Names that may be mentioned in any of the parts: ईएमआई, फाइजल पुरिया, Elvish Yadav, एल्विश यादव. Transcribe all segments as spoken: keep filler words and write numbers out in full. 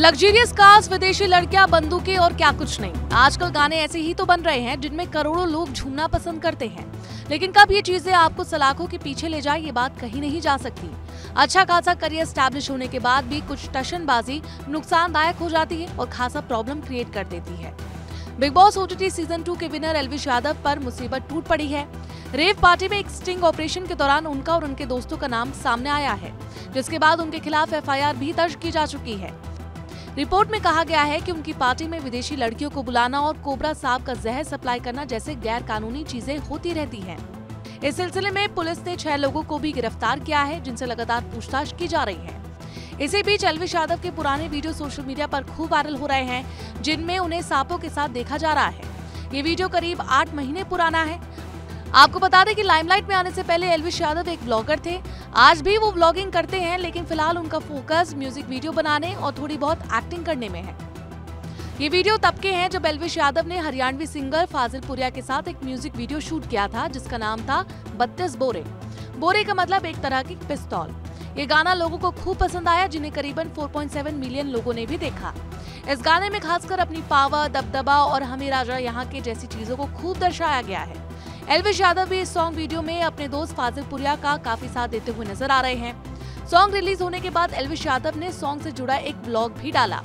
Luxurious cars, विदेशी लड़कियां, बंदूकें और क्या कुछ नहीं। आजकल गाने ऐसे ही तो बन रहे हैं जिनमें करोड़ों लोग झूमना पसंद करते हैं, लेकिन कब ये चीजें आपको सलाखों के पीछे ले जाए ये बात कही नहीं जा सकती। अच्छा खासा करियर स्टैब्लिश होने के बाद भी कुछ टशनबाजी नुकसानदायक हो जाती है और खासा प्रॉब्लम क्रिएट कर देती है। Bigg Boss O T T season two के विनर एल्विश यादव पर मुसीबत टूट पड़ी है। रेव पार्टी में एक स्टिंग ऑपरेशन के दौरान उनका और उनके दोस्तों का नाम सामने आया है, जिसके बाद उनके खिलाफ एफ आई आर भी दर्ज की जा चुकी है। रिपोर्ट में कहा गया है कि उनकी पार्टी में विदेशी लड़कियों को बुलाना और कोबरा सांप का जहर सप्लाई करना जैसे गैर कानूनी चीजें होती रहती हैं। इस सिलसिले में पुलिस ने छह लोगों को भी गिरफ्तार किया है, जिनसे लगातार पूछताछ की जा रही है। इसी बीच एल्विश यादव के पुराने वीडियो सोशल मीडिया पर खूब वायरल हो रहे हैं, जिनमें उन्हें सांपों के साथ देखा जा रहा है। ये वीडियो करीब आठ महीने पुराना है। आपको बता दें कि लाइमलाइट में आने से पहले एल्विश यादव एक ब्लॉगर थे। आज भी वो ब्लॉगिंग करते हैं, लेकिन फिलहाल उनका फोकस म्यूजिक वीडियो बनाने और थोड़ी बहुत एक्टिंग करने में है। ये वीडियो तब के हैं जब एल्विश यादव ने हरियाणवी सिंगर फाइजल पुरिया के साथ एक म्यूजिक वीडियो शूट किया था, जिसका नाम था बत्तीस बोरे। बोरे का मतलब एक तरह की पिस्तौल। ये गाना लोगों को खूब पसंद आया, जिन्हें करीबन चार पॉइंट सात मिलियन लोगों ने भी देखा। इस गाने में खासकर अपनी पावर, दबदबा और हमें राजा यहाँ के जैसी चीजों को खूब दर्शाया गया है। एल्विश यादव भी इस सॉन्ग वीडियो में अपने दोस्त फाइजल पुरिया का काफी साथ देते हुए नजर आ रहे हैं। सॉन्ग रिलीज होने के बाद एल्विश यादव ने सॉन्ग से जुड़ा एक ब्लॉग भी डाला,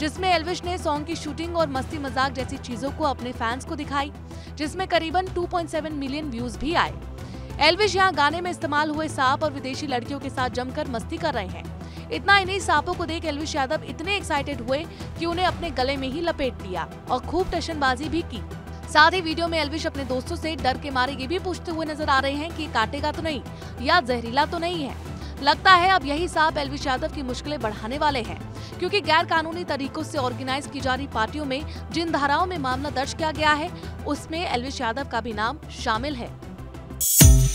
जिसमें एल्विश ने सॉन्ग की शूटिंग और मस्ती मजाक जैसी चीजों को अपने फैंस को दिखाई, जिसमें करीबन दो पॉइंट सात मिलियन व्यूज भी आए। एल्विश यहाँ गाने में इस्तेमाल हुए सांप और विदेशी लड़कियों के साथ जमकर मस्ती कर रहे हैं। इतना ही नहीं, सांपों को देख एल्विश यादव इतने एक्साइटेड हुए कि उन्हें अपने गले में ही लपेट लिया और खूब टशनबाजी भी की। साथ ही वीडियो में एल्विश अपने दोस्तों से डर के मारे ये भी पूछते हुए नजर आ रहे हैं कि काटेगा तो नहीं या जहरीला तो नहीं है। लगता है अब यही सांप एल्विश यादव की मुश्किलें बढ़ाने वाले हैं, क्योंकि गैर कानूनी तरीकों से ऑर्गेनाइज की जा रही पार्टियों में जिन धाराओं में मामला दर्ज किया गया है उसमें एल्विश यादव का भी नाम शामिल है।